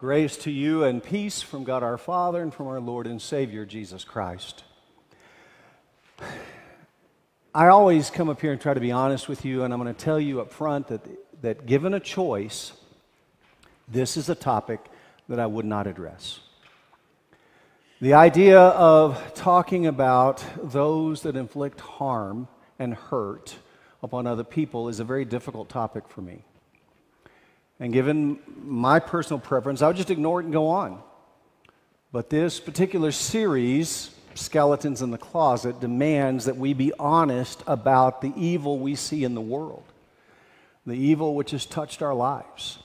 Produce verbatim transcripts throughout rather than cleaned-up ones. Grace to you and peace from God our Father and from our Lord and Savior, Jesus Christ. I always come up here and try to be honest with you, and I'm going to tell you up front that, that given a choice, this is a topic that I would not address. The idea of talking about those that inflict harm and hurt upon other people is a very difficult topic for me. And given my personal preference, I would just ignore it and go on. But this particular series, Skeletons in the Closet, demands that we be honest about the evil we see in the world, the evil which has touched our lives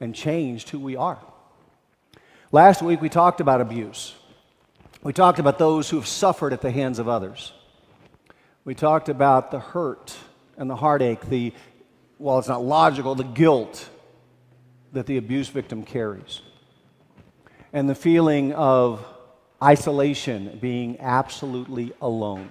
and changed who we are. Last week, we talked about abuse. We talked about those who have suffered at the hands of others. We talked about the hurt and the heartache, the, well, it's not logical, the guilt that the abuse victim carries, and the feeling of isolation, being absolutely alone.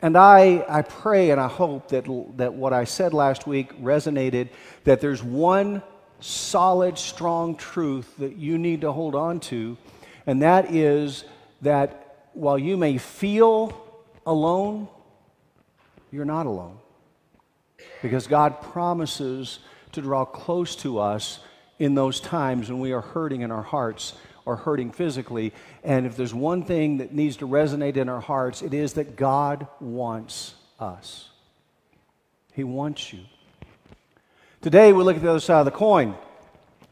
And I, I pray and I hope that, that what I said last week resonated, that there's one solid, strong truth that you need to hold on to, and that is that while you may feel alone, you're not alone, because God promises to draw close to us in those times when we are hurting in our hearts or hurting physically. And if there's one thing that needs to resonate in our hearts, it is that God wants us. He wants you. Today, we look at the other side of the coin.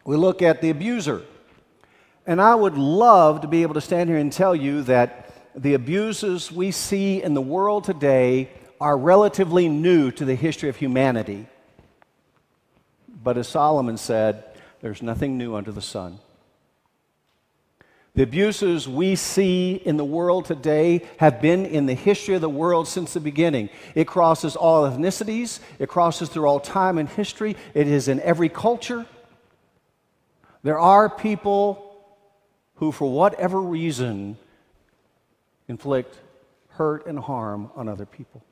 We look at the abuser. And I would love to be able to stand here and tell you that the abuses we see in the world today are relatively new to the history of humanity. But as Solomon said, there's nothing new under the sun. The abuses we see in the world today have been in the history of the world since the beginning. It crosses all ethnicities. It crosses through all time and history. It is in every culture. There are people who, for whatever reason, inflict hurt and harm on other people.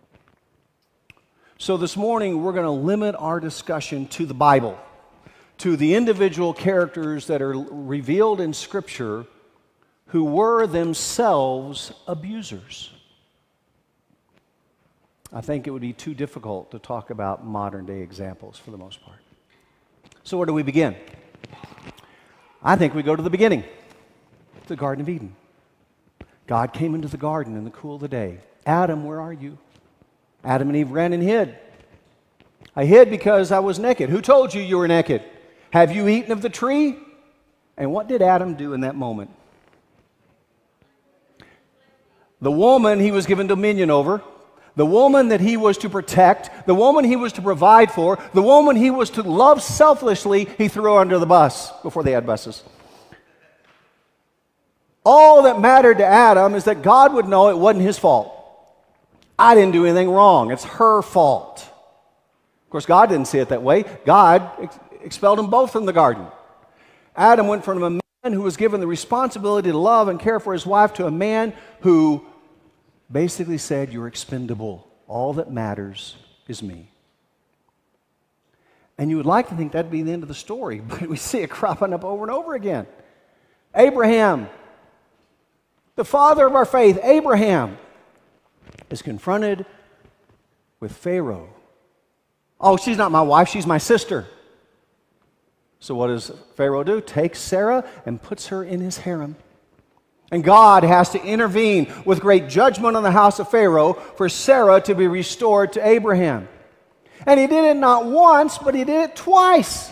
So this morning, we're going to limit our discussion to the Bible, to the individual characters that are revealed in Scripture who were themselves abusers. I think it would be too difficult to talk about modern-day examples for the most part. So where do we begin? I think we go to the beginning, the Garden of Eden. God came into the garden in the cool of the day. Adam, where are you? Adam and Eve ran and hid. I hid because I was naked. Who told you you were naked? Have you eaten of the tree? And what did Adam do in that moment? The woman he was given dominion over, the woman that he was to protect, the woman he was to provide for, the woman he was to love selflessly, he threw under the bus before they had buses. All that mattered to Adam is that God would know it wasn't his fault. I didn't do anything wrong. It's her fault. Of course, God didn't see it that way. God ex expelled them both from the garden. Adam went from a man who was given the responsibility to love and care for his wife to a man who basically said, you're expendable. All that matters is me. And you would like to think that'd be the end of the story, but we see it cropping up over and over again. Abraham, the father of our faith, Abraham, is confronted with Pharaoh. Oh, she's not my wife, she's my sister. So what does Pharaoh do? Takes Sarah and puts her in his harem. And God has to intervene with great judgment on the house of Pharaoh for Sarah to be restored to Abraham. And he did it not once, but he did it twice.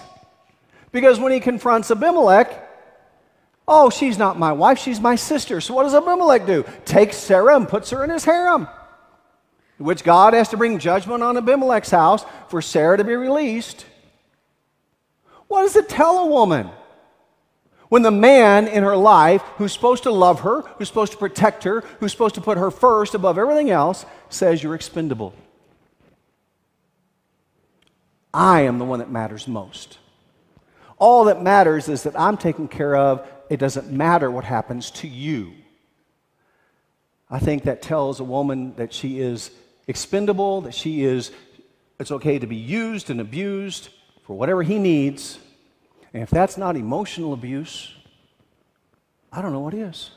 Because when he confronts Abimelech, oh, she's not my wife, she's my sister. So what does Abimelech do? Takes Sarah and puts her in his harem, which God has to bring judgment on Abimelech's house for Sarah to be released. What does it tell a woman when the man in her life who's supposed to love her, who's supposed to protect her, who's supposed to put her first above everything else, says you're expendable? I am the one that matters most. All that matters is that I'm taken care of. It doesn't matter what happens to you. I think that tells a woman that she is expendable, that she is, it's okay to be used and abused for whatever he needs, And if that's not emotional abuse, I don't know what is.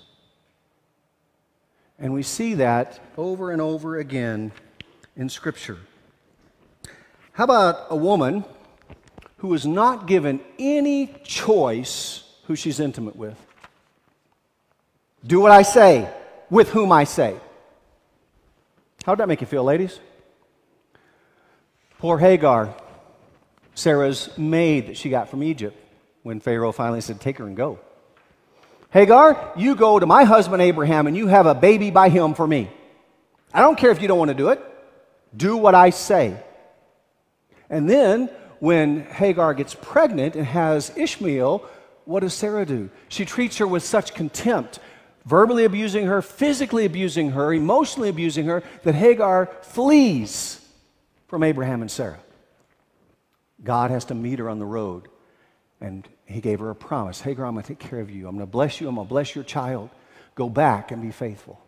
And we see that over and over again in Scripture. How about a woman who is not given any choice who she's intimate with? Do what I say, with whom I say. How'd that make you feel, ladies? Poor Hagar, Sarah's maid that she got from Egypt when Pharaoh finally said, take her and go. Hagar, you go to my husband Abraham and you have a baby by him for me. I don't care if you don't want to do it. Do what I say. And then when Hagar gets pregnant and has Ishmael, what does Sarah do? She treats her with such contempt, verbally abusing her, physically abusing her, emotionally abusing her, that Hagar flees from Abraham and Sarah. God has to meet her on the road, and he gave her a promise. Hagar, I'm going to take care of you. I'm going to bless you. I'm going to bless your child. Go back and be faithful.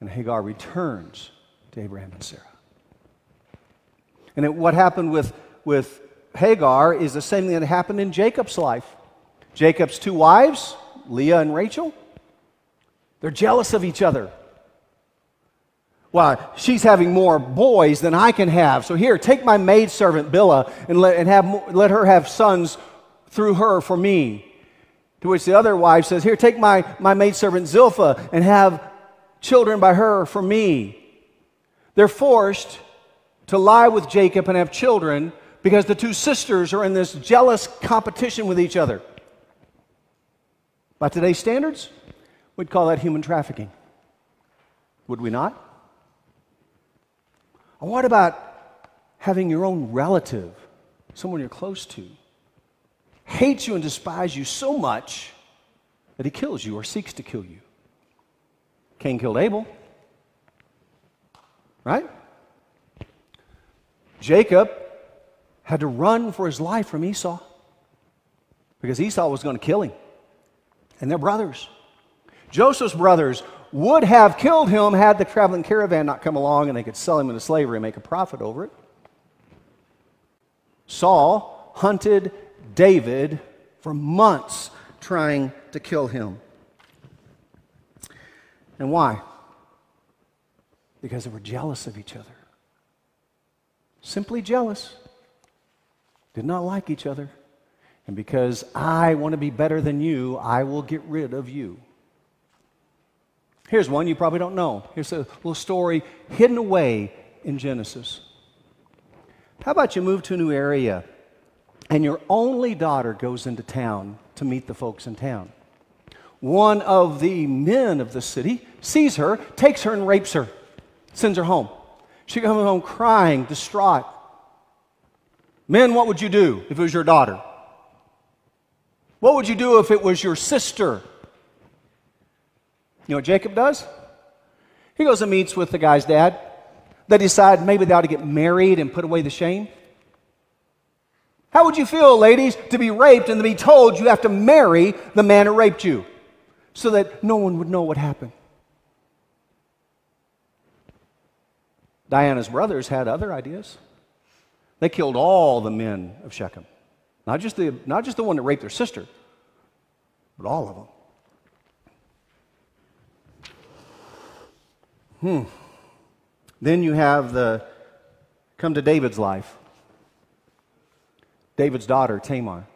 And Hagar returns to Abraham and Sarah. And it, what happened with, with Hagar is the same thing that happened in Jacob's life. Jacob's two wives, Leah and Rachel, they're jealous of each other. Well, she's having more boys than I can have. So here, take my maidservant, Billah, and let, and have, let her have sons through her for me. To which the other wife says, here, take my, my maidservant, Zilpha, and have children by her for me. They're forced to lie with Jacob and have children because the two sisters are in this jealous competition with each other. By today's standards, we'd call that human trafficking. Would we not? Or what about having your own relative, someone you're close to, hate you and despise you so much that he kills you or seeks to kill you? Cain killed Abel, right? Jacob had to run for his life from Esau because Esau was going to kill him. And their brothers, Joseph's brothers, would have killed him had the traveling caravan not come along and they could sell him into slavery and make a profit over it. Saul hunted David for months trying to kill him. And why? Because they were jealous of each other. Simply jealous. Did not like each other. And because I want to be better than you, I will get rid of you. Here's one you probably don't know. Here's a little story hidden away in Genesis. How about you move to a new area and your only daughter goes into town to meet the folks in town. One of the men of the city sees her, takes her and rapes her, sends her home. She comes home crying, distraught. Men, what would you do if it was your daughter? What would you do if it was your sister? You know what Jacob does? He goes and meets with the guy's dad. They decide maybe they ought to get married and put away the shame. How would you feel, ladies, to be raped and to be told you have to marry the man who raped you so that no one would know what happened? Diana's brothers had other ideas. They killed all the men of Shechem. Not just the, not just the one that raped their sister, but all of them. Hmm. Then you have the, come to David's life. David's daughter, Tamar.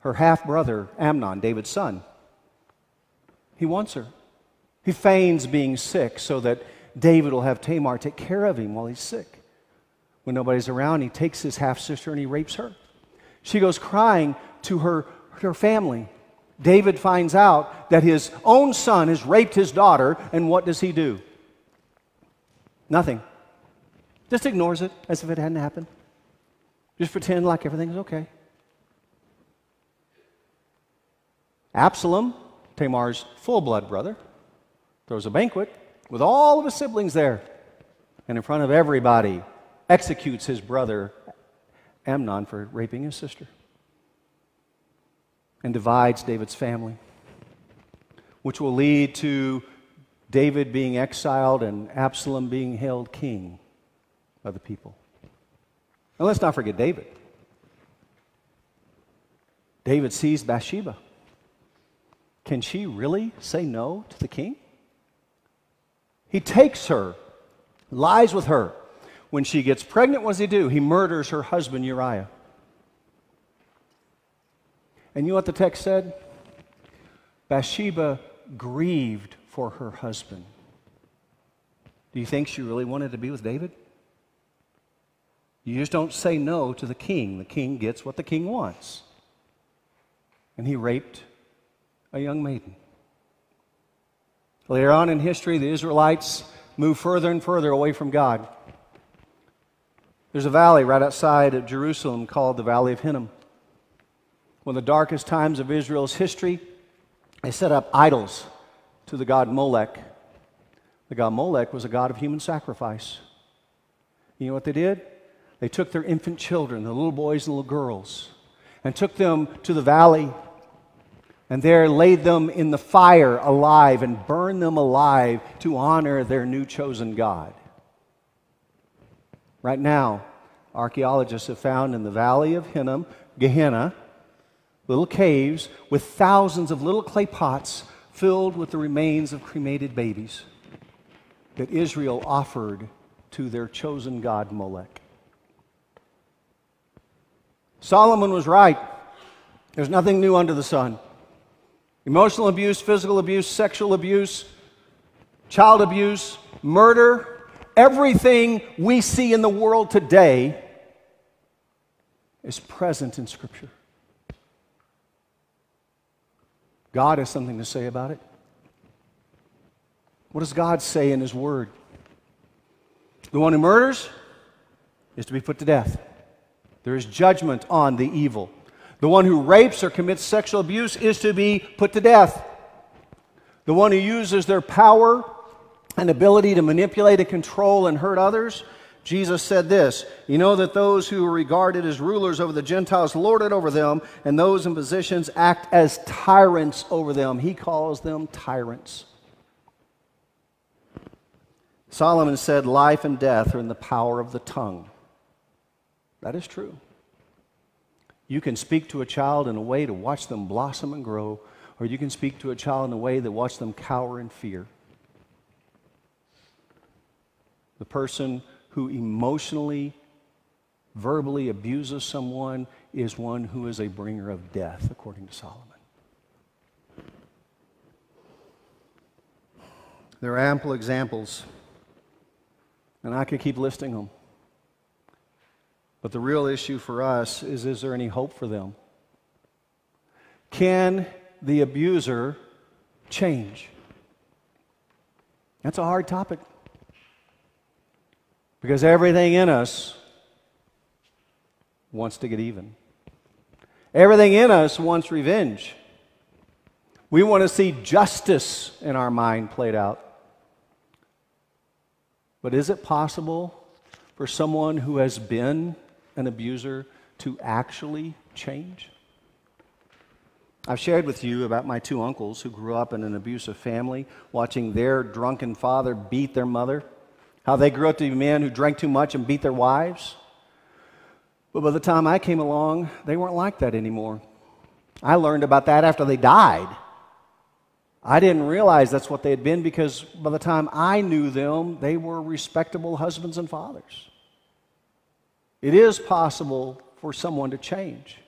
Her half-brother, Amnon, David's son. He wants her. He feigns being sick so that David will have Tamar take care of him while he's sick. When nobody's around, he takes his half-sister and he rapes her. She goes crying to her, her family. David finds out that his own son has raped his daughter, and what does he do? Nothing. Just ignores it as if it hadn't happened. Just pretend like everything's okay. Absalom, Tamar's full-blood brother, throws a banquet with all of his siblings there, and in front of everybody, executes his brother Amnon for raping his sister and divides David's family, which will lead to David being exiled and Absalom being held king by the people. And let's not forget David. David sees Bathsheba. Can she really say no to the king? He takes her, lies with her. When she gets pregnant, what does he do? He murders her husband, Uriah. And you know what the text said? Bathsheba grieved for her husband. Do you think she really wanted to be with David? You just don't say no to the king. The king gets what the king wants. And he raped a young maiden. Later on in history, the Israelites move further and further away from God. There's a valley right outside of Jerusalem called the Valley of Hinnom. One of the darkest times of Israel's history, they set up idols to the god Molech. The god Molech was a god of human sacrifice. You know what they did? They took their infant children, the little boys and little girls, and took them to the valley, and there laid them in the fire alive and burned them alive to honor their new chosen god. Right now, archaeologists have found in the Valley of Hinnom, Gehenna, little caves with thousands of little clay pots filled with the remains of cremated babies that Israel offered to their chosen god Molech. Solomon was right. There's nothing new under the sun. Emotional abuse, physical abuse, sexual abuse, child abuse, murder, everything we see in the world today is present in Scripture. God has something to say about it. What does God say in His Word? The one who murders is to be put to death. There is judgment on the evil. The one who rapes or commits sexual abuse is to be put to death. The one who uses their power and ability to manipulate and control and hurt others, Jesus said this, "You know that those who are regarded as rulers over the Gentiles lord it over them, and those in positions act as tyrants over them." He calls them tyrants. Solomon said, "Life and death are in the power of the tongue." That is true. You can speak to a child in a way to watch them blossom and grow, or you can speak to a child in a way that watch them cower in fear. The person who emotionally, verbally abuses someone is one who is a bringer of death, according to Solomon. There are ample examples, and I could keep listing them. But the real issue for us is, is there any hope for them? Can the abuser change? That's a hard topic. Because everything in us wants to get even. Everything in us wants revenge. We want to see justice in our mind played out. But is it possible for someone who has been an abuser to actually change? I've shared with you about my two uncles who grew up in an abusive family, watching their drunken father beat their mother. How they grew up to be men who drank too much and beat their wives. But by the time I came along, they weren't like that anymore. I learned about that after they died. I didn't realize that's what they had been because by the time I knew them, they were respectable husbands and fathers. It is possible for someone to change.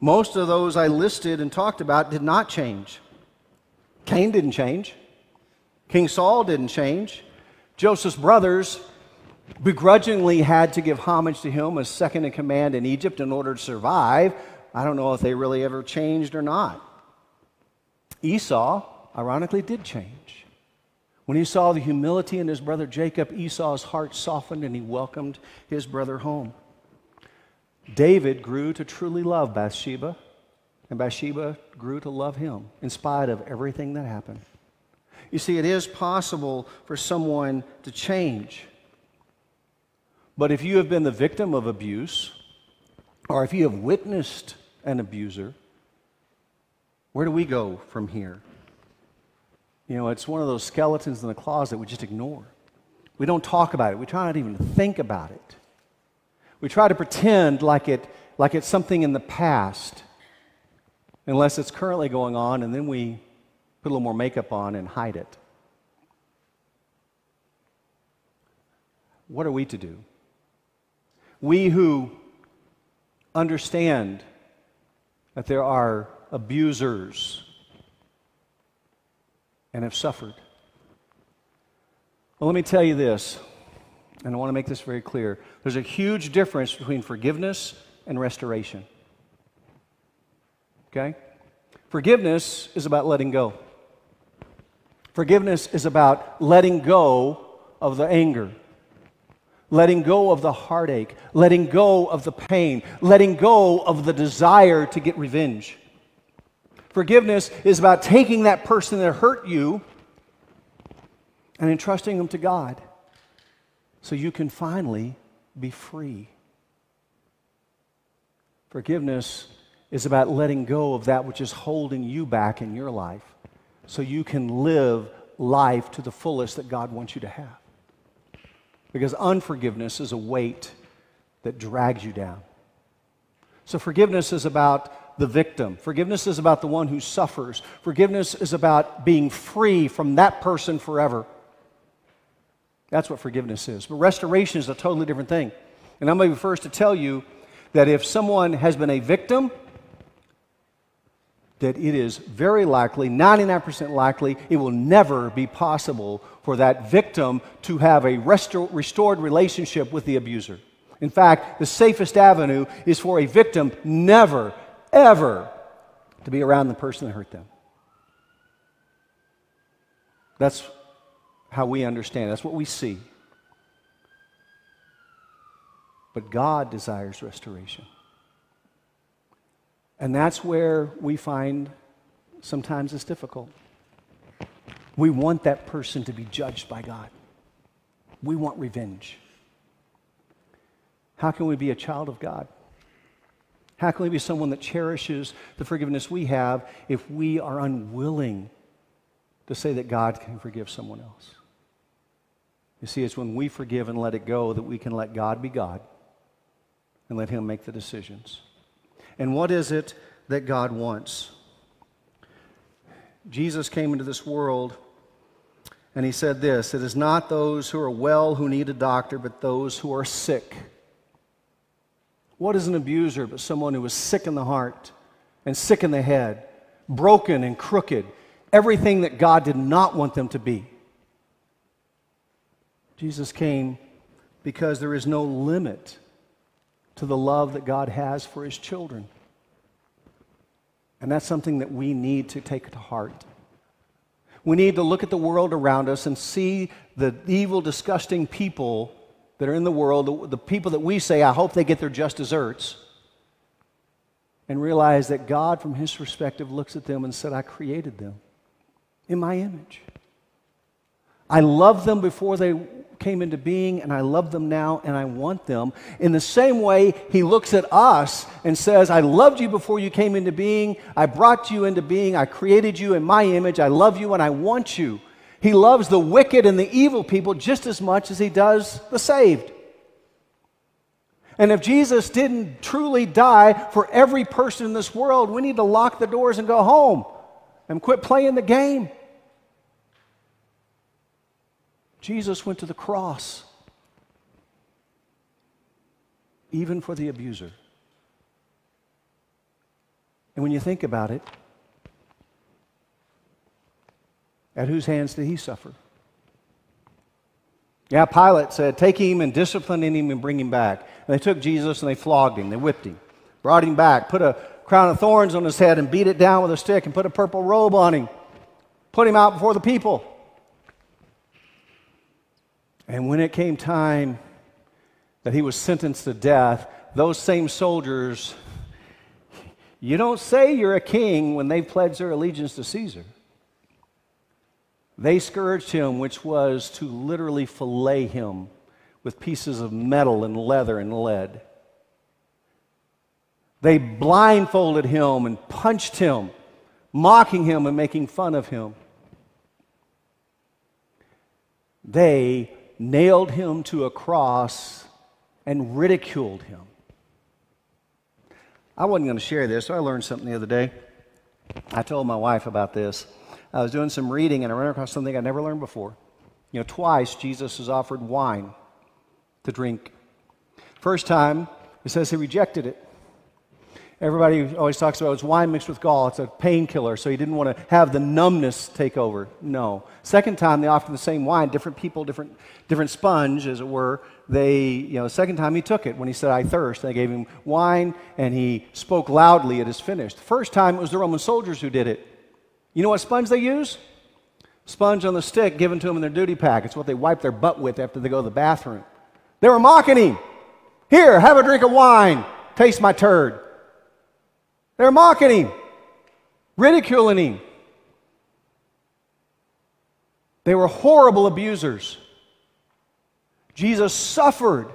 Most of those I listed and talked about did not change. Cain didn't change. King Saul didn't change. Joseph's brothers begrudgingly had to give homage to him as second in command in Egypt in order to survive. I don't know if they really ever changed or not. Esau, ironically, did change. When he saw the humility in his brother Jacob, Esau's heart softened and he welcomed his brother home. David grew to truly love Bathsheba, and Bathsheba grew to love him in spite of everything that happened. You see, it is possible for someone to change. But if you have been the victim of abuse, or if you have witnessed an abuser, where do we go from here? You know, it's one of those skeletons in the closet we just ignore. We don't talk about it. We try not even to think about it. We try to pretend like it, like it's something in the past, unless it's currently going on, and then we put a little more makeup on and hide it. What are we to do? We who understand that there are abusers and have suffered. Well, let me tell you this, and I want to make this very clear. There's a huge difference between forgiveness and restoration. Okay? Forgiveness is about letting go. Forgiveness is about letting go of the anger, letting go of the heartache, letting go of the pain, letting go of the desire to get revenge. Forgiveness is about taking that person that hurt you and entrusting them to God so you can finally be free. Forgiveness is about letting go of that which is holding you back in your life so you can live life to the fullest that God wants you to have. Because unforgiveness is a weight that drags you down. So forgiveness is about the victim. Forgiveness is about the one who suffers. Forgiveness is about being free from that person forever. That's what forgiveness is. But restoration is a totally different thing. And I'm going to be first to tell you that if someone has been a victim, that it is very likely, ninety-nine percent likely, it will never be possible for that victim to have a restor- restored relationship with the abuser. In fact, the safest avenue is for a victim never, ever to be around the person that hurt them. That's how we understand. That's what we see. But God desires restoration. And that's where we find sometimes it's difficult. We want that person to be judged by God. We want revenge. How can we be a child of God? How can we be someone that cherishes the forgiveness we have if we are unwilling to say that God can forgive someone else? You see, it's when we forgive and let it go that we can let God be God and let Him make the decisions. And what is it that God wants? Jesus came into this world and He said this, "It is not those who are well who need a doctor, but those who are sick." What is an abuser but someone who is sick in the heart and sick in the head, broken and crooked, everything that God did not want them to be? Jesus came because there is no limit to the love that God has for His children. And that's something that we need to take to heart. We need to look at the world around us and see the evil, disgusting people that are in the world, the people that we say, I hope they get their just desserts, and realize that God, from His perspective, looks at them and said, I created them in my image. I loved them before they came into being, and I love them now, and I want them. In the same way, He looks at us and says, I loved you before you came into being. I brought you into being. I created you in my image. I love you, and I want you. He loves the wicked and the evil people just as much as He does the saved. And if Jesus didn't truly die for every person in this world, we need to lock the doors and go home and quit playing the game. Jesus went to the cross, even for the abuser. And when you think about it, at whose hands did He suffer? Yeah, Pilate said, take him and discipline him and bring him back. And they took Jesus and they flogged him, they whipped him, brought him back, put a crown of thorns on his head and beat it down with a stick and put a purple robe on him, put him out before the people. And when it came time that He was sentenced to death, those same soldiers, you don't say you're a king when they've pledged their allegiance to Caesar. They scourged Him, which was to literally fillet Him with pieces of metal and leather and lead. They blindfolded Him and punched Him, mocking Him and making fun of Him. They nailed Him to a cross and ridiculed him. I wasn't going to share this, so I learned something the other day. I told my wife about this. I was doing some reading, and I ran across something I'd never learned before. You know, twice Jesus is offered wine to drink. First time, it says he rejected it. Everybody always talks about it was wine mixed with gall. It's a painkiller, so he didn't want to have the numbness take over. No. Second time, they offered the same wine, different people, different, different sponge, as it were. They, you know, second time he took it when he said, I thirst. They gave him wine, and he spoke loudly, it is finished. First time, it was the Roman soldiers who did it. You know what sponge they use? Sponge on the stick given to them in their duty pack. It's what they wipe their butt with after they go to the bathroom. They were mocking him. Here, have a drink of wine. Taste my turd. They're mocking him, ridiculing him. They were horrible abusers. Jesus suffered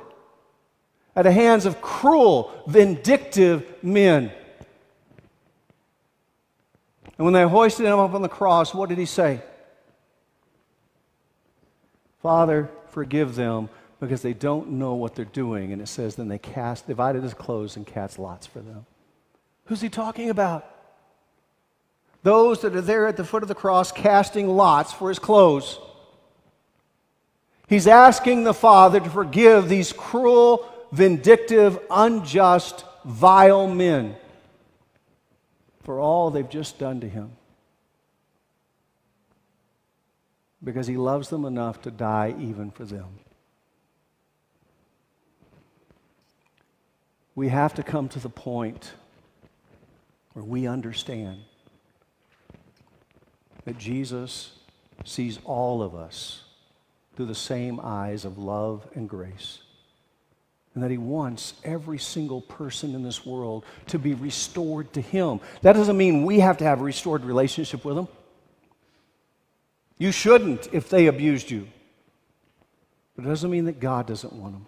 at the hands of cruel, vindictive men. And when they hoisted him up on the cross, what did he say? Father, forgive them, because they don't know what they're doing. And it says, then they cast, divided his clothes and cast lots for them. Who's he talking about? Those that are there at the foot of the cross casting lots for his clothes. He's asking the Father to forgive these cruel, vindictive, unjust, vile men for all they've just done to him. Because he loves them enough to die even for them. We have to come to the point where we understand that Jesus sees all of us through the same eyes of love and grace, and that he wants every single person in this world to be restored to him. That doesn't mean we have to have a restored relationship with him. You shouldn't if they abused you. But it doesn't mean that God doesn't want them,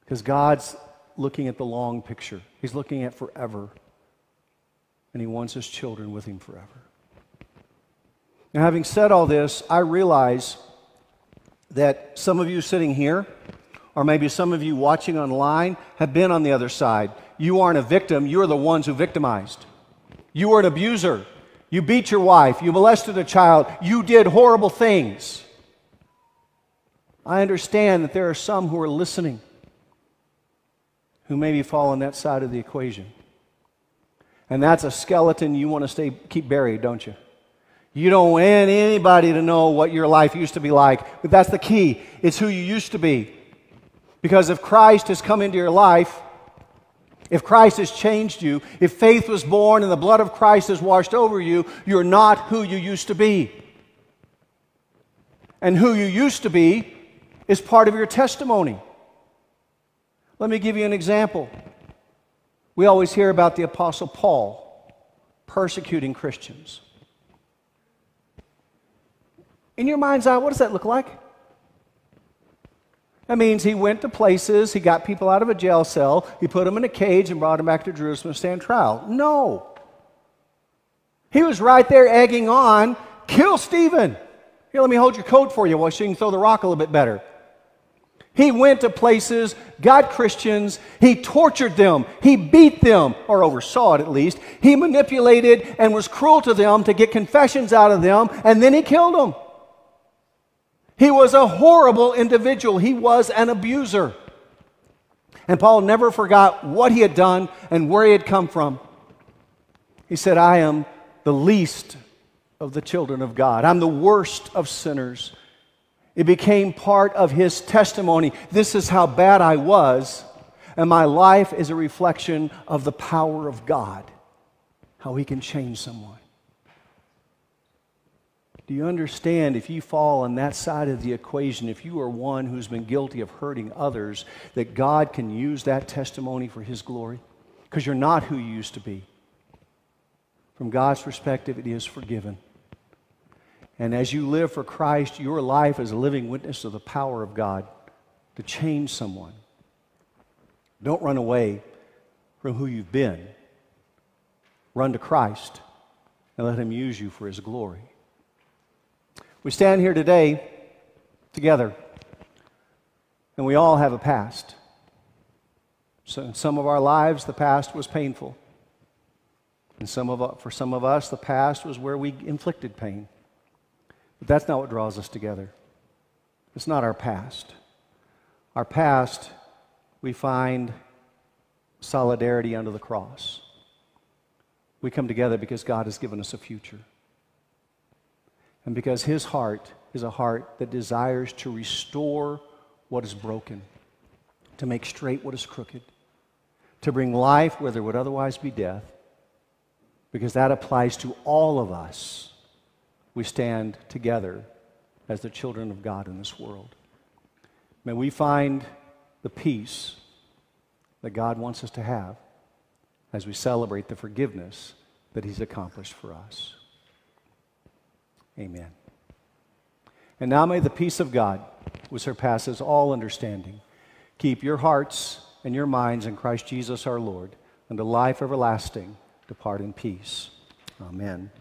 because God's looking at the long picture. He's looking at forever. And he wants his children with him forever. Now, having said all this, I realize that some of you sitting here, or maybe some of you watching online, have been on the other side. You aren't a victim. You are the ones who victimized. You were an abuser. You beat your wife. You molested a child. You did horrible things. I understand that there are some who are listening who maybe fall on that side of the equation. And that's a skeleton you want to stay, keep buried, don't you? You don't want anybody to know what your life used to be like. But that's the key. It's who you used to be. Because if Christ has come into your life, if Christ has changed you, if faith was born and the blood of Christ has washed over you, you're not who you used to be. And who you used to be is part of your testimony. Let me give you an example. We always hear about the Apostle Paul persecuting Christians. In your mind's eye, what does that look like? That means he went to places, he got people out of a jail cell, he put them in a cage and brought them back to Jerusalem to stand trial. No. He was right there egging on, kill Stephen. Here, let me hold your coat for you while you can throw the rock a little bit better. He went to places, got Christians, he tortured them, he beat them, or oversaw it at least. He manipulated and was cruel to them to get confessions out of them, and then he killed them. He was a horrible individual. He was an abuser. And Paul never forgot what he had done and where he had come from. He said, I am the least of the children of God. I'm the worst of sinners. It became part of his testimony. This is how bad I was, and my life is a reflection of the power of God, how he can change someone. Do you understand, if you fall on that side of the equation, if you are one who's been guilty of hurting others, that God can use that testimony for his glory? Because you're not who you used to be. From God's perspective, it is forgiven. And as you live for Christ, your life is a living witness of the power of God to change someone. Don't run away from who you've been. Run to Christ and let him use you for his glory. We stand here today together, and we all have a past. So in some of our lives, the past was painful. And some of, for some of us, the past was where we inflicted pain. But that's not what draws us together. It's not our past. Our past, we find solidarity under the cross. We come together because God has given us a future. And because His heart is a heart that desires to restore what is broken, to make straight what is crooked, to bring life where there would otherwise be death, because that applies to all of us. We stand together as the children of God in this world. May we find the peace that God wants us to have as we celebrate the forgiveness that He's accomplished for us. Amen. And now may the peace of God, which surpasses all understanding, keep your hearts and your minds in Christ Jesus our Lord, unto life everlasting. Depart in peace. Amen.